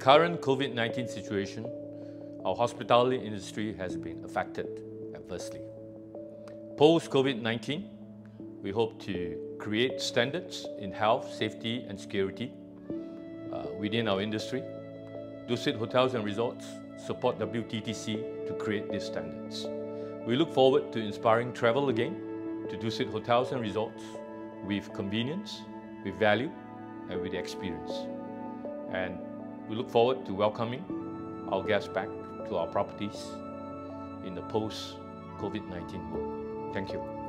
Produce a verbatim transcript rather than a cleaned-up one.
current COVID nineteen situation, our hospitality industry has been affected adversely. Post-COVID nineteen, we hope to create standards in health, safety and security uh, within our industry. Dusit Hotels and Resorts support W T T C to create these standards. We look forward to inspiring travel again to Dusit Hotels and Resorts with convenience, with value and with experience. And we look forward to welcoming our guests back to our properties in the post-COVID nineteen world. Thank you.